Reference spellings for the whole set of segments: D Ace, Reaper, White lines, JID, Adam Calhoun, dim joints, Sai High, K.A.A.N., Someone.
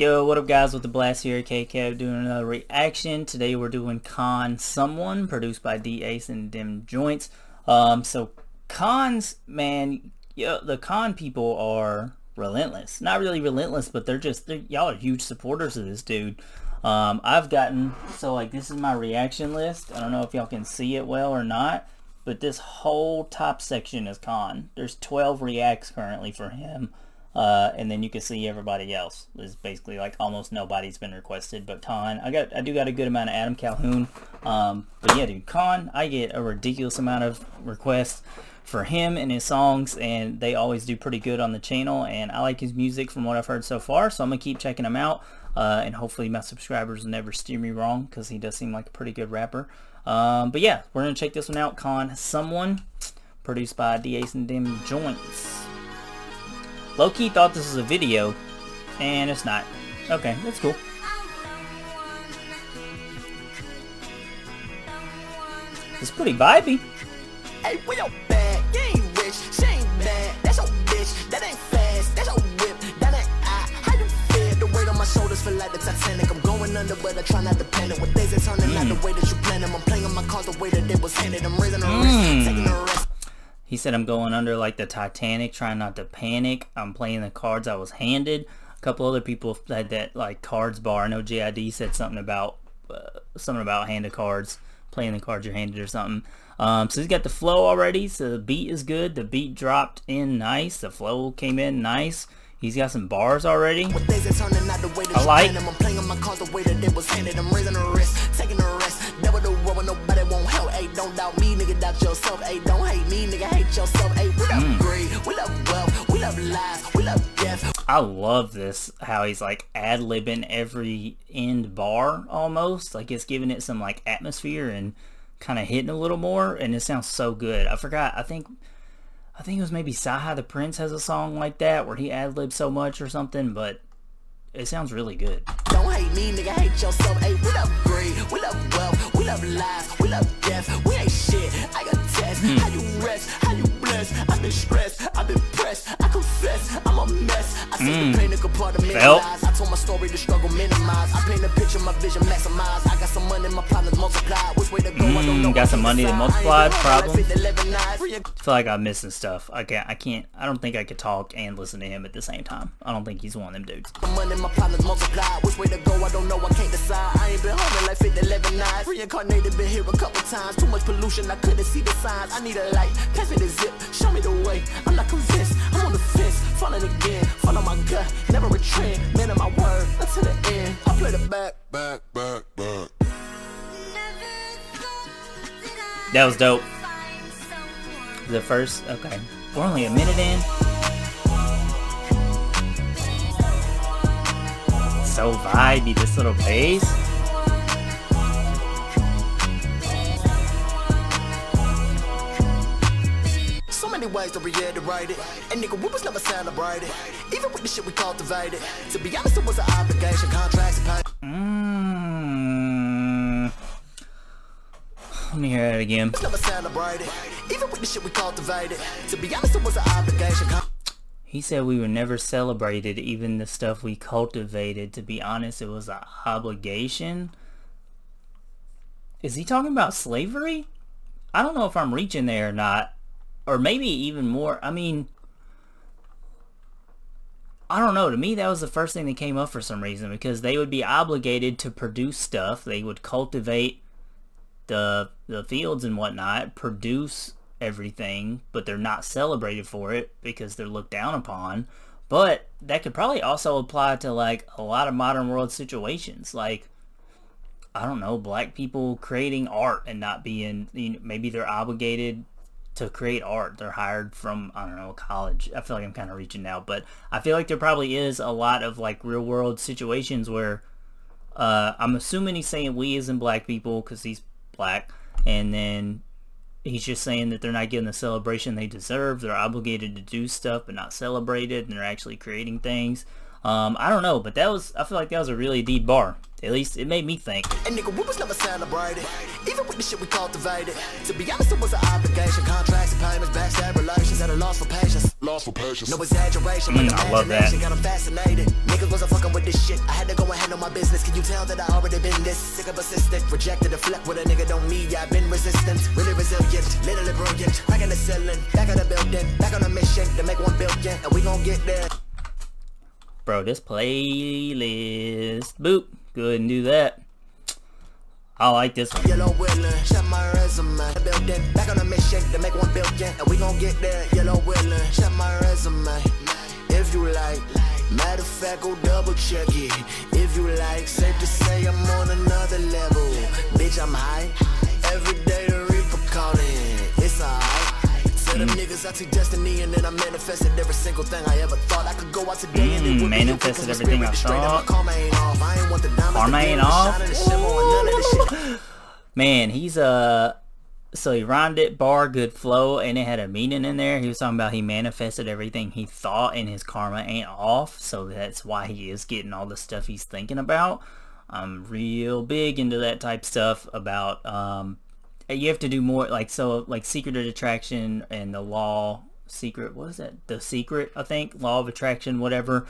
Yo, what up guys, with the blast here, K.A.A.N. doing another reaction. Today we're doing K.A.A.N. Someone, produced by D Ace and Dim Joints. So K.A.A.N's, man, yo, the K.A.A.N. people are relentless. Not really relentless, but y'all are huge supporters of this dude. I've gotten, so like, this is my reaction list. I don't know if y'all can see it well or not, but this whole top section is K.A.A.N. There's 12 reacts currently for him. And then you can see everybody else. There's basically like almost nobody's been requested but K.A.A.N. I do got a good amount of Adam Calhoun. But yeah, dude, K.A.A.N., I get a ridiculous amount of requests for him and his songs, and they always do pretty good on the channel, and I like his music from what I've heard so far, so I'm gonna keep checking him out. And hopefully my subscribers will never steer me wrong, because he does seem like a pretty good rapper. But yeah, we're gonna check this one out, K.A.A.N. Someone, produced by D Ace and Dim Joints. Low-key thought this was a video, and it's not. Okay, that's cool. It's pretty vibey. Hey, we don't bad. You ain't rich. She ain't bad. That's your bitch. That ain't fast. That's your whip. That ain't I. How you feel? The weight on my shoulders feel like the Titanic. I'm going under, but I try not to panic. With days it's turning out the way that you plan them. I'm playing on my cards the way that they was handed. I'm raising a risk, taking a risk. He said, I'm going under like the Titanic, trying not to panic. I'm playing the cards I was handed. A couple other people had that like cards bar. I know JID said something about handed cards, playing the cards you're handed or something. So he's got the flow already. So the beat is good. The beat dropped in nice. The flow came in nice. He's got some bars already. I like. I'm playing on my cards the way that it was handed. I'm raising a risk, taking a risk. Never the world, nobody won't help. Hey, don't doubt me, nigga, doubt yourself. Hey, don't hate me, nigga, hate yourself. Hey, we love greed, we love wealth, we love lies, we love death. I love this, how he's like ad-libbing every end bar almost. Like it's giving it some like atmosphere and kind of hitting a little more, and it sounds so good. I forgot, I think it was maybe Sai High the Prince has a song like that where he ad-libs so much or something, but it sounds really good. Don't hate me, nigga, hate yourself. Hey, we love greed, we love wealth, we love lies, we love death. We ain't shit, I got test. How you rest, how you bless. I've been stressed, I've been pressed. I confess, I'm a mess. I see the pain, a part of me. I told my story, the struggle minimized. I paint a picture, my vision maximized. I got some money, my problems multiplied. Which way to go, I don't know. Got some money to multiply, problem. I feel like I'm missing stuff. I don't think I could talk and listen to him at the same time. I don't think he's one of them dudes. Money, my problems multiplied. Which way to go, I don't know, I can't decide. I ain't been home in like 50, 11 nights. Reincarnated, been here a couple times. Too much pollution, I couldn't see the signs. I need a light, pass me the zip, show me the way. I'm not convinced, I'm on the fence. Falling again, follow my gut, never retreat. Man of my word, until the end. I play the back. That was dope. The first, okay, we're only a minute in. So vibey, this little bass. So many ways to react to write it, and nigga, we was never celebrated, even with the shit we cultivated. To be honest, it was an obligation, contracts and pay. Let me hear that again. Even with the shit we cultivated. To be honest, it was an obligation. He said we were never celebrated, even the stuff we cultivated. To be honest, it was an obligation. Is he talking about slavery? I don't know if I'm reaching there or not. Or maybe even more. I mean, I don't know. To me, that was the first thing that came up for some reason. Because they would be obligated to produce stuff. They would cultivate the fields and whatnot, produce everything, but they're not celebrated for it because they're looked down upon. But that could probably also apply to like a lot of modern world situations, like I don't know, black people creating art and not being, you know, maybe they're obligated to create art, they're hired from, I don't know, college. I feel like I'm kind of reaching now, but I feel like there probably is a lot of like real world situations where I'm assuming he's saying we as in black people, because he's black, and then he's just saying that they're not getting the celebration they deserve. They're obligated to do stuff but not celebrated, and they're actually creating things. I don't know, but that was, I feel like that was a really deep bar. At least it made me think. And nigga, we was never celebrated, even with the shit we cultivated. To be honest, it was an obligation. Contracts and payments, backstab relations, at a loss for patience. Loss for patience. No exaggeration, but I love that. Got 'em fascinated. Niggas wasn't fucking with this shit. I had to go and handle my business. Can you tell that I already been this sick of persistent? Rejected a flick with a nigga don't need. I've been resistant, really resilient, literally brilliant. Back in the ceiling, back in the building, back on a mission to make 1 billion, and we gon' get there. Bro, this playlist, boop. Go ahead and do that. I like this one. Yellow Willin, check my resume. Building back on a mission to make 1 billion, and we gon' get there. Yellow Willin, check my resume. If you like, matter of fact, go double check it. If you like, safe to say I'm on another level. Bitch, I'm high. Every day the Reaper calling. It's alright. Them niggas, I see destiny, and then I manifested every single thing I ever thought I could go out today. And manifested everything I thought. Karma ain't off. I ain't want the diamonds. Karma ain't off. Man, he's so he rhymed it, bar, good flow, and it had a meaning in there. He was talking about he manifested everything he thought, and his karma ain't off. So that's why he is getting all the stuff he's thinking about. I'm real big into that type stuff about you have to do more, like, so like secret of attraction and the law, secret, what is that, the secret, I think, law of attraction, whatever.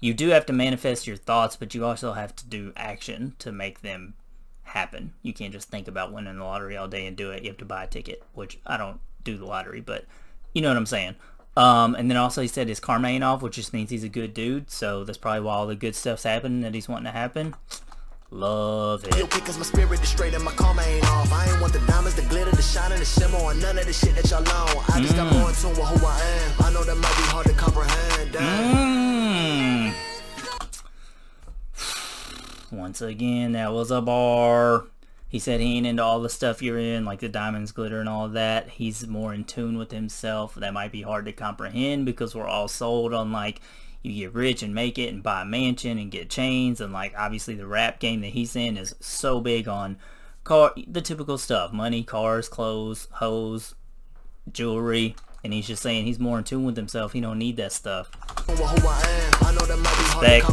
You do have to manifest your thoughts, but you also have to do action to make them happen. You can't just think about winning the lottery all day and do it. You have to buy a ticket, which I don't do the lottery, but you know what I'm saying. And then also he said his karma ain't off, which just means he's a good dude, so that's probably why all the good stuff's happening that he's wanting to happen. Love it. Because my spirit is straight and my karma ain't off. I ain't want the diamonds, the glitter, the shine, and the shimmer, or none of the shit that y'all own. I just got more in tune with who I am. I know that might be hard to comprehend. Once again, that was a bar. He said he ain't into all the stuff you're in, like the diamonds, glitter, and all that. He's more in tune with himself. That might be hard to comprehend because we're all sold on, like, you get rich and make it and buy a mansion and get chains, and like obviously the rap game that he's in is so big on the typical stuff, money, cars, clothes, hoes, jewelry, and he's just saying he's more in tune with himself. He don't need that stuff. Respect.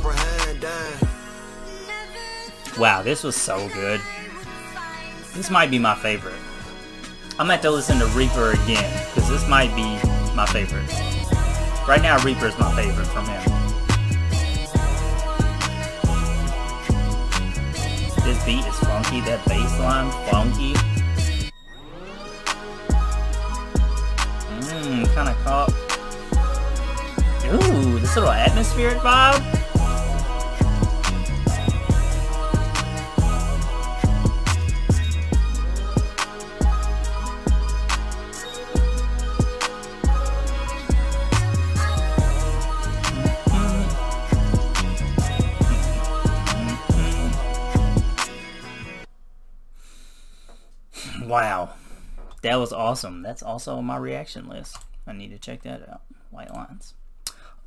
Wow, this was so good. This might be my favorite. I'm gonna have to listen to Reaper again because this might be my favorite. Right now, Reaper is my favorite from him. This beat is funky, that bass line, funky. Kinda caught. Ooh, this little atmospheric vibe. Wow, that was awesome. That's also on my reaction list. I need to check that out. White Lines.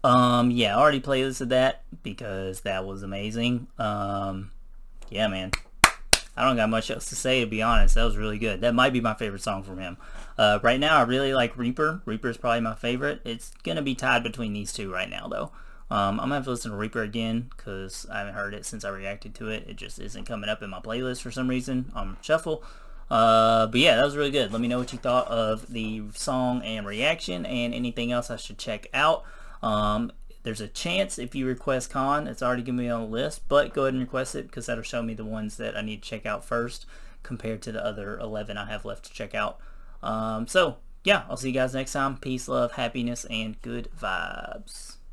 Yeah, I already playlisted that because that was amazing. Yeah, man, I don't got much else to say, to be honest. That was really good. That might be my favorite song from him. Right now, I really like Reaper. Reaper's probably my favorite. It's gonna be tied between these two right now, though. I'm gonna have to listen to Reaper again because I haven't heard it since I reacted to it. It just isn't coming up in my playlist for some reason on shuffle. But yeah, that was really good. Let me know what you thought of the song and reaction and anything else I should check out. There's a chance if you request K.A.A.N., it's already going to be on the list, but go ahead and request it because that'll show me the ones that I need to check out first compared to the other 11 I have left to check out. So yeah, I'll see you guys next time. Peace, love, happiness, and good vibes.